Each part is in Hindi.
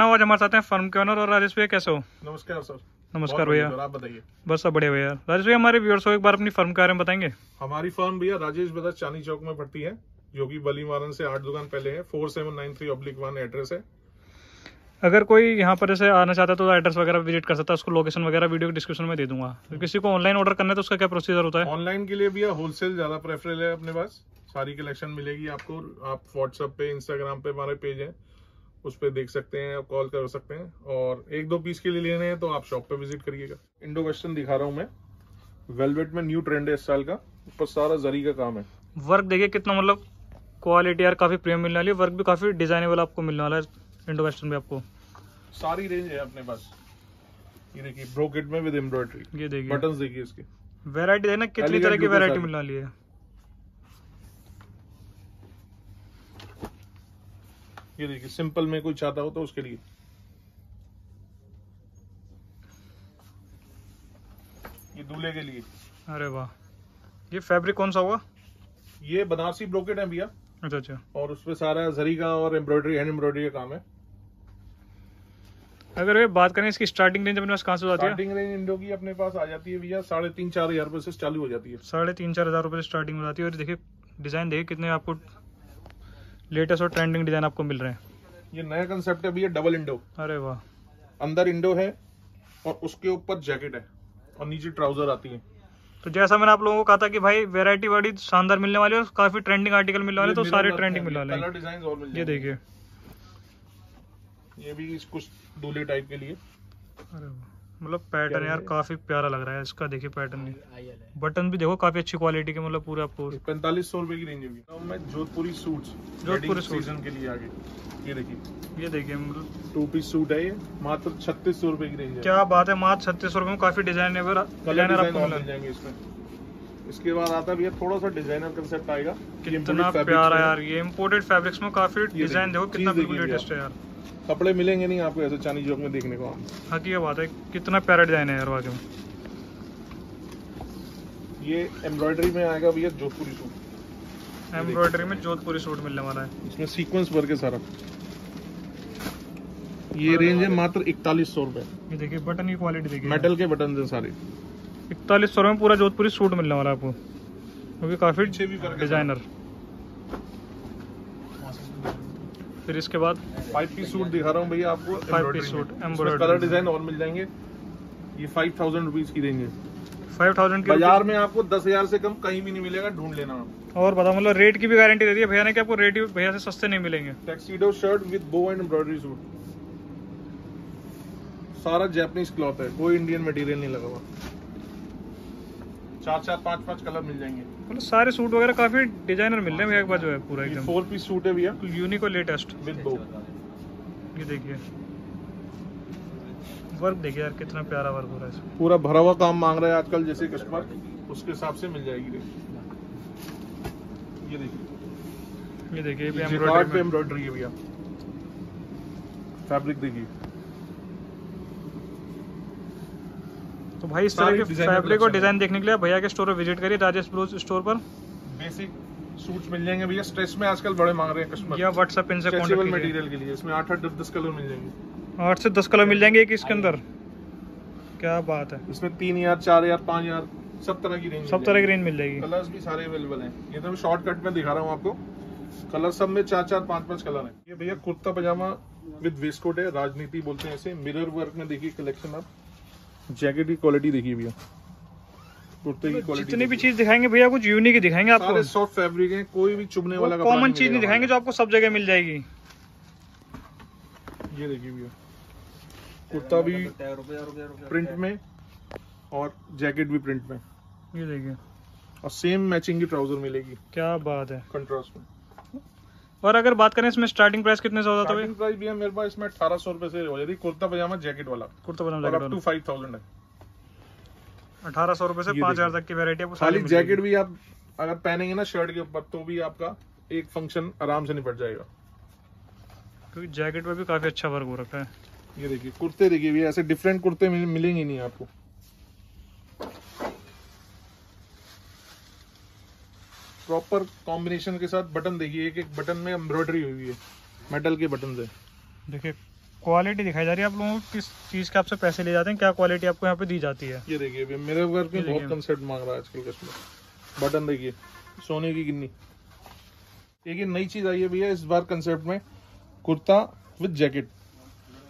नवाज हमारे साथ हैं फर्म के ओनर। और राजेश भैया कैसे हो? नमस्कार सर। नमस्कार भैया, आप बताइए। बस सब बढ़िया भैया। राजेश भैया हमारे व्यूअर्स को एक बार अपनी फर्म के बारे में बताएंगे। हमारी फर्म भैया राजेश ब्रदर्स चांदनी चौक में पड़ती है, जो की बल्लीमरन से 8 दुकान पहले है। 4793/1 एड्रेस है। अगर कोई यहाँ पर ऐसे आना चाहता है तो एड्रेस वगैरह विजिट कर सकता है। उसको लोकेशन वगैरह वीडियो के डिस्क्रिप्शन में दे दूंगा। तो किसी को ऑनलाइन ऑर्डर करना है तो उसका क्या प्रोसीजर होता है? ऑनलाइन के लिए भी होलसेल ज्यादा प्रेफरेबल है। अपने पास सारी कलेक्शन मिलेगी आपको। आप व्हाट्सएप पे, इंस्टाग्राम पे हमारे पेज है, उस पर देख सकते हैं, कॉल कर सकते हैं। और 1-2 पीस के लिए लेने हैं तो आप शॉप पे विजिट करिएगा। इंडो वेस्टर्न दिखा रहा हूँ मैं, वेलवेट में न्यू ट्रेंड है इस साल का। ऊपर सारा जरी का काम है। वर्क देखिए कितना, मतलब क्वालिटी यार काफी प्रीमियम मिलने वाली है। वर्क भी काफी डिजाइनेबल आपको मिलने वाला है। इंडो वेस्टर्न में आपको सारी रेंज है अपने पास। ये देखिए ब्रोकेट में विद एम्ब्रॉयडरी, ये देखिए बटन्स, देखिए इसके वैरायटी है ना, कितनी तरह की वैरायटी मिलने वाली है। ये देखिए सिंपल में कोई चाहता हो तो उसके लिए। ये दूल्हे के लिए। अरे वाह, ये फैब्रिक कौन सा हुआ? ये बनारसी ब्रोकेट है भैया। अच्छा अच्छा। और उसपे सारा जरी का और एम्ब्रॉयडरी, हैंड एम्ब्रॉयडरी का काम है। अगर ये बात करें इसकी स्टार्टिंग रेंज अपने पास कहाँ से आती है? स्टार्टिंग रेंज इंडो की अपने पास आ जाती है भैया 3500-4000 से चालू हो जाती है। 3500-4000 स्टार्टिंग हो जाती है। और देखिए डिजाइन देखिए कितने आपको लेटेस्ट और ट्रेंडिंग डिजाइन आपको मिल रहे हैं। ये नया कंसेप्ट है भैया, डबल इंडो। अरे वाह, अंदर इंडो है और उसके ऊपर जैकेट है और नीचे ट्राउजर आती है। तो जैसा मैंने आप लोगों को कहा था कि भाई वैरायटी वाली शानदार मिलने वाली है और काफी ट्रेंडिंग आर्टिकल मिलने वाले, तो सारे ट्रेंडिंग मिलने वाले हैं। कलर डिजाइन और मिल जाएंगे। ये देखिए, ये भी कुछ दूल्हे टाइप के लिए। अरे मतलब पैटर्न यार काफी प्यारा लग रहा है इसका। देखिए पैटर्न, बटन भी देखो काफी अच्छी क्वालिटी के, मतलब पूरा आपको 4500 रुपए की रेंज होगी। मैं जोधपुरी सूट्स, जोधपुरी सीजन के लिए आगे। ये देखिए, ये देखिए मतलब 2 पीस सूट है, ये मात्र 3600 रुपए की रेंज है। क्या बात है, मात्र 3600 रुपए में काफी डिजाइनर आपको मिल जाएंगे इसमें। इसके बाद आता है भैया थोड़ा सा डिजाइनर कंसेप्ट आएगा। कितना प्यारा यार, ये इम्पोर्टेड फैब्रिक्स में काफी डिजाइन देखो कितना बिल्कुल लेटेस्ट है यार। कपड़े मिलेंगे नहीं आपको ऐसे चांदनी चौक में देखने को। हाँ की बात है, कितना प्यारा डिजाइन है यार वाकई में। ये एम्ब्रॉयडरी में आएगा भैया जोधपुरी सूट। एम्ब्रॉयडरी में जोधपुरी सूट मिलने वाला है, इसमें सीक्वेंस वर्क है सारा। ये रेंज है मात्र 4100 रुपए। ये देखिए बटन की क्वालिटी देखिए, मेटल के बटन हैं सारे। 4100 रुपए में पूरा जोधपुरी सूट मिलने वाला है आपको, क्योंकि काफी डिजाइनर। फिर इसके बाद 5 पीस सूट दिखा रहा हूँ भैया आपको। 5 piece suit embroidery, colour design और मिल जाएंगे। ये 5000 रुपीज की रेंज है। 5000 बाजार में आपको 10000 से कम कहीं भी नहीं मिलेगा, ढूंढ लेना। और बताओ, मतलब रेट की भी गारंटी दे दी है भैया ने कि आपको रेट भैया से सस्ते नहीं मिलेंगे। Tuxedo shirt with bow and embroidery suit, सारा जैपनीज क्लॉथ है, कोई इंडियन मटेरियल नहीं लगा हुआ। 4-4, 5-5 कलर मिल जाएंगे। मतलब सारे सूट वगैरह काफी डिजाइनर मिल रहे हैं। एक बार जो है पूरा एकदम 4 पीस सूट है भैया, यूनिक और लेटेस्ट विद बो। ये देखिए वर्क देखिए यार कितना प्यारा वर्क हो रहा है इसमें। पूरा भरा हुआ काम मांग रहा है आजकल जैसे कस्टमर, उसके हिसाब से मिल जाएगी। ये देखिए, ये देखिए एम्ब्रॉयडरी है भैया। फैब्रिक देखिए, तो भाई इस तरह के फैब्रिक और डिजाइन देखने के लिए भैया के स्टोर पर विजिट करिए। राजेश ब्रोज स्टोर पर बेसिक सूट्स मिल जाएंगे भैया, स्ट्रेस में आजकल बड़े मांग रहे हैं कस्टमर। या व्हाट्सएप इनसे कांटेक्ट कीजिए मटेरियल के लिए। इसमें 8-10 कलर मिल जाएंगे। 8 से 10 कलर मिल जाएंगे एक इसके अंदर। क्या बात है, इसमें 3000, 4000, 5000 सब तरह की रेंज मिल जाएगी। कलर्स भी सारे अवेलेबल हैं। ये तो शॉर्टकट में दिखा रहा हूँ आपको, कलर सब में 4-4, 5-5 कलर है। ये भैया कुर्ता पजामा विद वेस्टकोट है, राजनीति बोलते हैं इसे। मिरर वर्क में देखिए कलेक्शन। आप जैकेट की क्वालिटी देखिए भैया, कुर्ते की क्वालिटी। जितनी भी चीज दिखाएंगे भैया कुछ यूनिक ही दिखाएंगे आपको। सारे सॉफ्ट फैब्रिक है, कोई भी चुभने वाला कॉमन चीज नहीं दिखाएंगे जो आपको सब जगह मिल जाएगी। ये देखिए भैया कुर्ता भी प्रिंट में और जैकेट भी प्रिंट में। ये देखिए, और सेम मैचिंग की ट्राउजर मिलेगी। क्या बात है, कंट्रास्ट में। और अगर बात करें इसमें स्टार्टिंग प्राइस कितने से होता है? प्राइस भी है मेरे पास इसमें 1800 रुपए से हो जाती। कुर्ता पजामा जैकेट वाला, कुर्ता पजामा जैकेट वाला 5000 है। 1800 रुपए से 5000 तक की वैरायटी आपको। खाली जैकेट भी आप अगर पहनेंगे ना शर्ट के ऊपर तो भी आपका एक फंक्शन आराम से निपट जाएगा, क्योंकि जैकेट में भी काफी अच्छा वर्क हो रखा है। ये देखिए कुर्ते देखिए भैया, ऐसे डिफरेंट कुर्ते मिलेंगे नहीं आपको। प्रॉपर कॉम्बिनेशन के साथ बटन देखिए, एक बटन में एम्ब्रॉयडरी हुई है, मेटल के बटन है। देखिए क्वालिटी दिखाई जा रही है। आप लोगों को किस चीज के आपसे पैसे ले जाते हैं, क्या क्वालिटी आपको यहाँ पे दी जाती है, ये देखिए। अभी मेरे वर्ग में बहुत कम सेट मांग रहा है आजकल कस्टमर। बटन देखिए, सोने की गिन्नी। एक नई चीज आई है भैया इस बार कंसेप्ट में, कुर्ता विद जैकेट।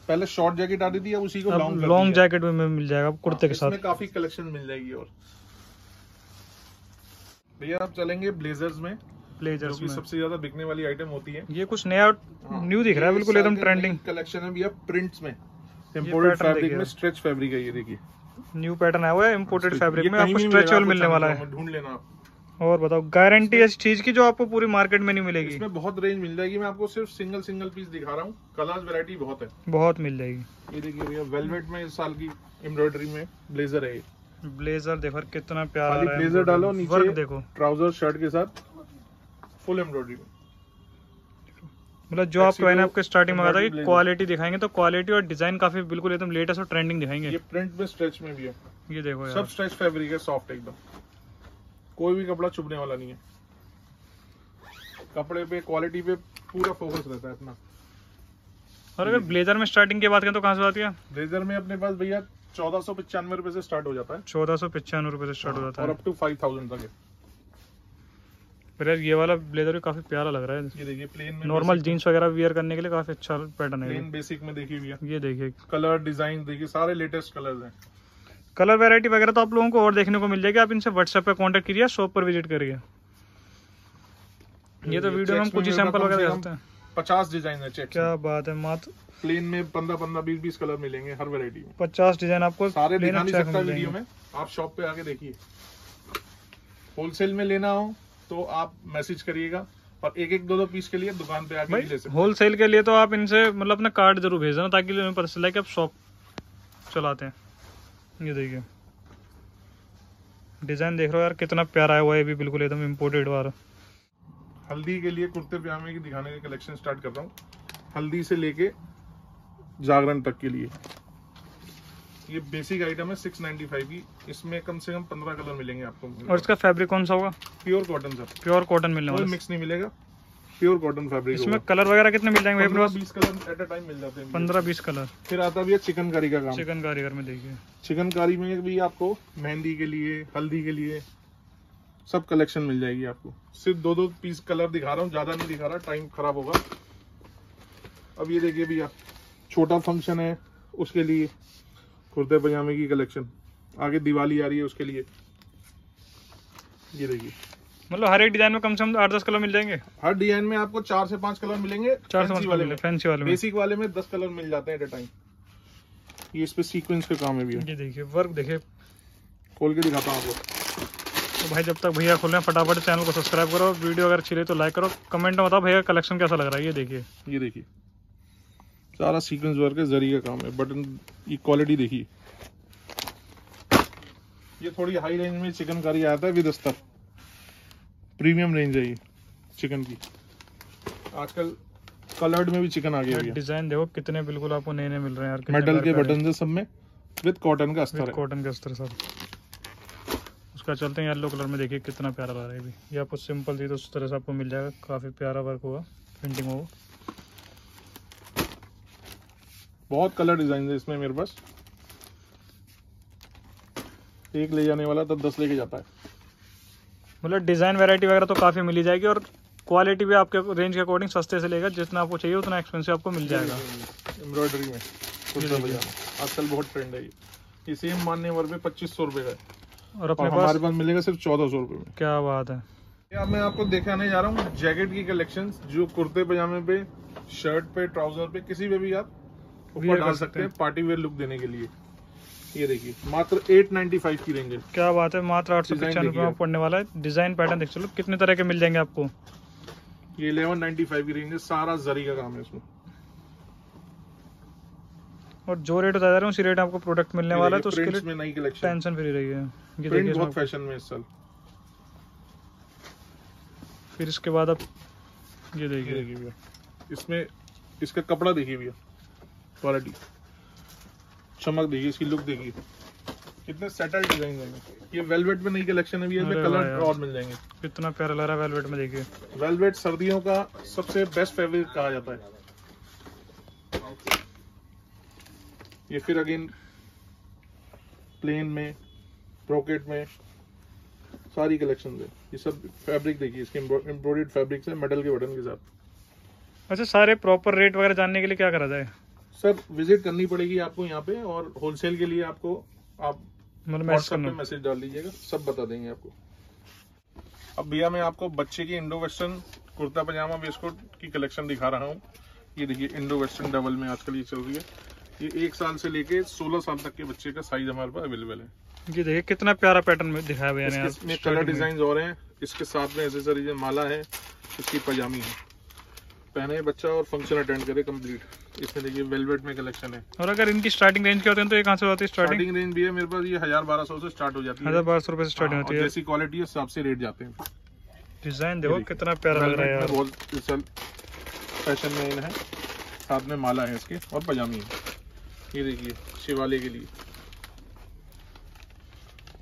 पहले शॉर्ट जैकेट आती थी, अब उसी को लॉन्ग जैकेट में मिल जाएगा कुर्ते के साथ। काफी कलेक्शन मिल जाएगी। और भैया आप चलेंगे ब्लेजर्स में। ब्लेजर्स की सबसे ज्यादा बिकने वाली आइटम होती है। ये कुछ नया न्यू दिख रहा है, बिल्कुल एकदम ट्रेंडिंग कलेक्शन है भैया। प्रिंट्स में, इंपोर्टेड फैब्रिक में, स्ट्रेच फैब्रिक है। ये देखिए न्यू पैटर्न आया हुआ है इंपोर्टेड फैब्रिक में, आपको स्ट्रेचेबल मिलने वाला है। ढूंढ लेना आप। और बताओ, गारंटी इस चीज की जो आपको पूरी मार्केट में नहीं मिलेगी। इसमें बहुत रेंज मिल जाएगी। मैं आपको सिर्फ सिंगल पीस दिखा रहा हूँ, कलर्स वैरायटी बहुत है, बहुत मिल जाएगी। ये देखिए भैया वेलवेट में इस साल की एम्ब्रॉयडरी में ब्लेजर है। ब्लेजर देखो कितना प्यारा है, ब्लेजर डालो नीचे देखो, ट्राउजर शर्ट के साथ फुल एम्ब्रॉयडरी। मतलब जो आप कहना आपके स्टार्टिंग में बताया कि क्वालिटी दिखाएंगे, तो क्वालिटी और डिजाइन काफी बिल्कुल एकदम लेटेस्ट और ट्रेंडिंग दिखाएंगे। ये प्रिंट में, स्ट्रेच में भी है। ये देखो यार, सब स्ट्रेच फैब्रिक है, सॉफ्ट एकदम, कोई भी कपड़ा चुभने वाला नहीं है। कपड़े पे क्वालिटी पे पूरा फोकस रहता है अपना। और अगर ब्लेजर में स्टार्टिंग की बात करें तो कहाँ से आती है? ब्लेजर में अपने पास भैया 1495 रुपए से स्टार्ट हो जाता है। 1495 रुपए से स्टार्ट हो जाता है और अप टू 5000 तक है। फिर ये वाला ब्लेजर भी काफी प्यारा लग रहा है। ये देखिए प्लेन में नॉर्मल जींस वगैरह वियर करने के लिए काफी अच्छा पैटर्न है। प्लेन बेसिक में देखिए भैया, ये देखिए कलर डिजाइन देखिए, सारे लेटेस्ट कलर्स हैं। कलर वैरायटी वगैरह तो आप लोगों को और देखने को मिल जाएगी। आप इनसे व्हाट्सएप पे कांटेक्ट करिए, शॉप पर विजिट करिए। ये तो वीडियो में हम कुछ ही सैंपल वगैरह दिखाते हैं। 50 डिजाइन है चेक, क्या बात है। मात्र प्लेन में 15-15, 20-20 कलर मिलेंगे हर वैरायटी में। 50 डिजाइन आपको सारे दिखा नहीं सकता वीडियो में, आप शॉप पे आके देखिए। होलसेल में लेना हो तो आप मैसेज करिएगा, और एक-एक दो पीस के लिए दुकान पे आके ले सकते हैं। होलसेल के लिए तो आप इनसे मतलब अपना कार्ड जरूर भेजना, ताकि पता चले कि आप शॉप चलाते हैं। ये देखिए डिजाइन देख रहे हो यार, कितना प्यारा है हुआ है, भी बिल्कुल एकदम इम्पोर्टेड वाला। हल्दी के लिए कुर्ते पजामे की दिखाने के कलेक्शन स्टार्ट कर रहा हूँ, हल्दी से लेके जागरण तक के लिए। ये बेसिक आइटम है 695 की, इसमें कम से कम 15 कलर मिलेंगे आपको। और इसका फैब्रिक कौन सा होगा? Pure cotton sir, pure cotton मिलने वाला, कोई मिक्स नहीं मिलेगा, प्योर कॉटन फैब्रिक। इसमें कलर वगैरह कितने मिल जाएंगे? 15-20 कलर एट अ टाइम मिल जाते हैं। 15-20 कलर। फिर आता भी है चिकनकारी का काम। चिकनकारी में देखिए, चिकनकारी में भी आपको मेहंदी के लिए, हल्दी के लिए सब कलेक्शन मिल जाएगी आपको। सिर्फ 2-2 पीस कलर दिखा रहा हूँ, ज्यादा नहीं दिखा रहा, टाइम खराब होगा। अब ये देखिए भैया छोटा फंक्शन है उसके लिए कुर्ते पजामे की कलेक्शन। आगे दिवाली आ रही है उसके लिए ये देखिए, मतलब हर एक डिजाइन में कम से कम 8-10 कलर मिल जाएंगे। हर डिजाइन में आपको 4 से 5 कलर मिलेंगे। 4 से 5 वाले, फैंसी वाले में, बेसिक वाले में 10 कलर मिल जाते हैं एट अ टाइम। ये इस पे सीक्वेंस का काम है भैया। ये देखिए वर्क देखिए, खोल के दिखाता हूँ आपको। तो भाई जब तक भैया खोल रहे हैं, फटाफट चैनल को सब्सक्राइब करो, वीडियो अगर अच्छी लगी तो लाइक करो, कमेंट में बताओ भैया कलेक्शन कैसा लग रहा है। ये देखिए, ये देखिए सारा सीक्वेंस वर्क है, जरी का काम है, बटन की क्वालिटी देखिए। ये थोड़ी हाई रेंज में चिकनकारी आता है विद अस्तर, प्रीमियम रेंज है ये चिकन की। आजकल कलर्ड में भी चिकन आ गया है। डिजाइन देखो कितने बिल्कुल आपको नए नए मिल रहे हैं यार, मेटल के बटन है सब में, विद कॉटन का अस्तर है, कॉटन का अस्तर सर। उसका चलते हैं येलो कलर में, देखिए कितना प्यारा लग रहा है ये। आपको सिंपल दी तो उस तरह से आपको मिल जाएगा, काफी प्यारा वर्क होगा, प्रिंटिंग होगा। बहुत कलर डिजाइन है इसमें मेरे पास। एक ले जाने वाला तब 10 लेके जाता है। मतलब डिज़ाइन वैरायटी वगैरह तो काफ़ी मिली जाएगी, और क्वालिटी भी आपके रेंज के अकॉर्डिंग सस्ते से लेगा, जितना आपको चाहिए उतना एक्सपेंसिव आपको मिल जाएगा। एम्ब्रॉयडरी में आजकल बहुत ट्रेंड है ये। सेम मानने वर्ग में 2500 रुपये का, और अपने हमारे पास मिलेगा सिर्फ 1400 रुपये में। क्या बात है। क्या मैं आपको दिखाने जा रहा हूँ जैकेट की कलेक्शन, जो कुर्ते पजामे पे, शर्ट पे, ट्राउजर पे, किसी पे भी आप ऊपर डाल सकते हैं पार्टी वेयर लुक देने के लिए। ये देखिए मात्र 895 की रेंज है। क्या बात है, मात्र 895 पड़ने वाला है। डिजाइन पैटर्न देख चलो कितने तरह के मिल जाएंगे आपको। ये 1195 की रेंज है, सारा जरी का काम है इसमें, और जो रेट बता रहा हूं उसी रेट आपको प्रोडक्ट मिलने वाला है, तो उसके लिए नई कलेक्शन टेंशन फ्री रही है। ये देखिए बहुत फैशन में इस साल। फिर इसके बाद आप ये देखिए भैया, इसमें इसका कपड़ा देखिए भैया, क्वालिटी चमक देखिए, इसकी लुक देखिए, कितने सेटल डिजाइन है। ये वेलवेट में नई कलेक्शन है, इसमें कलर और मिल जाएंगे। कितना प्यारा लग रहा है वेलवेट में देखिए। वेलवेट सर्दियों का सबसे बेस्ट फैब्रिक कहा जाता है। ये फिर अगेन प्लेन में, ब्रोकेट में सारी कलेक्शन है। ये सब फैब्रिक देखिए, इसके एम्ब्रॉयडर्ड फैब्रिक्स है मेडल के बटन के साथ। अच्छा, सारे प्रॉपर रेट वगैरह जानने के लिए क्या करा जाए? सर विजिट करनी पड़ेगी आपको यहाँ पे, और होलसेल के लिए आपको आप व्हाट्सएप पे मैसेज डाल दीजिएगा, सब बता देंगे आपको। अब भैया मैं आपको बच्चे की Indo western kurta pyjama waistcoat की कलेक्शन दिखा रहा हूँ। ये देखिए इंडो वेस्टर्न डबल में आजकल ये चल रही है। ये 1 साल से लेके 16 साल तक के बच्चे का साइज हमारे पास अवेलेबल है। ये देखिए कितना प्यारा पैटर्न में दिखाया हुआ है, इसमें कलर डिजाइन और हैं, इसके साथ में एक्सेसरीज माला है, इसकी पजामी है, पहने बच्चा और फंक्शन अटेंड करे कंप्लीट। इसमें देखिए वेलवेट में कलेक्शन है। और अगर इनकी स्टार्टिंग रेंज क्या होती है तो ये कहाँ से होती है? स्टार्टिंग रेंज भी है मेरे पास, ये 1200 से स्टार्ट हो जाती है, 1200 रुपए से स्टार्टिंग होती है। जैसी क्वालिटी है हिसाब से रेट जाते हैं। डिजाइन देखो कितना प्यारा लग रहा है यार, बहुत इस साल फैशन में इन है। साथ में माला है इसके और पजामी है। ये देखिए शिवाले के लिए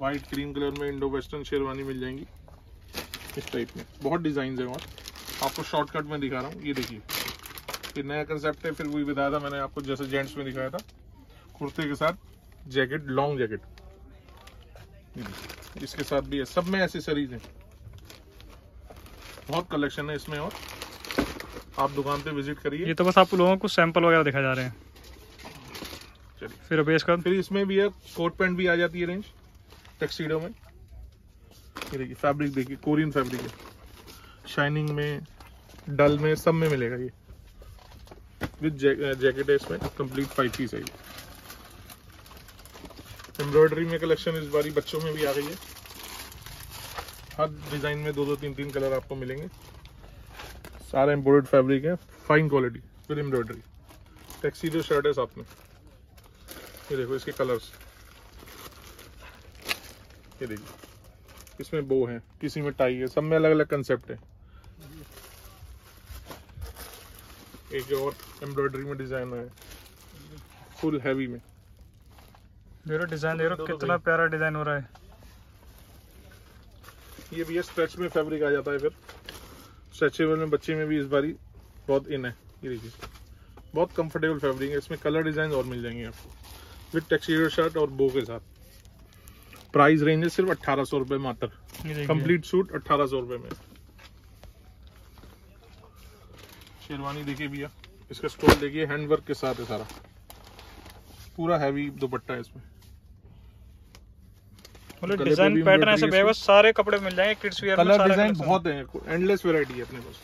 वाइट क्रीम कलर में इंडो वेस्टर्न शेरवानी मिल जाएंगी इस टाइप में, बहुत डिजाइन है। और आपको शॉर्टकट में दिखा रहा हूँ, ये देखिए ये नया कंसेप्ट है, फिर वही बताया था मैंने आपको जैसे जेंट्स में दिखाया था, कुर्ते के साथ जैकेट, लॉन्ग जैकेट इसके साथ भी है। सब में एक्सेसरीज हैं, बहुत कलेक्शन है इसमें। और आप दुकान पे विजिट करिए। ये तो बस आप लोगों को सैंपल वगैरह दिखाए जा रहे हैं। चलिए फिर इसमें भी है, कोट पैंट भी आ जाती है रेंज टक्सीडो में। ये देखिए फैब्रिक देखिए, कोरियन फैब्रिक है, शाइनिंग में, डल में, सब में मिलेगा। ये विद जैकेट है इसमें, कंप्लीट 5 पीस है। एम्ब्रॉयडरी में कलेक्शन इस बारी बच्चों में भी आ गई है, हर डिजाइन में 2-2, 3-3 कलर आपको मिलेंगे। सारा एम्ब्रॉयड फैब्रिक है, fine quality with embroidery. Tuxedo shirt है साथ में, ये देखो इसके कलर्स, ये देखिए इसमें बो है, किसी में टाई है, सब में अलग अलग कंसेप्ट है। एक और एम्ब्रॉयडरी में डिजाइन है, फुल हैवी में डिजाइन है, कितना प्यारा डिजाइन हो रहा है। ये भी स्ट्रेच में फैब्रिक आ जाता है, फिर स्ट्रेचेबल में बच्चे में भी इस बारी बहुत इन है। ये देखिए बहुत कंफर्टेबल फैब्रिक है, इसमें कलर डिजाइन और मिल जाएंगे आपको विद टेक्सचर शर्ट और बो के साथ। प्राइस रेंज है सिर्फ 1800 रुपए मात्र, कंप्लीट सूट 1800 रुपए में। शेरवानी देखिए भैया, इसका स्टोन देखिए, हैंडवर्क के साथ है सारा, पूरा हैवी दुपट्टा है इसमें। मतलब डिजाइन पैटर्न ऐसे बेबस सारे कपड़े मिल जाएंगे, किड्स वियर में सारा डिजाइन बहुत है, एंडलेस वैरायटी है अपने पास।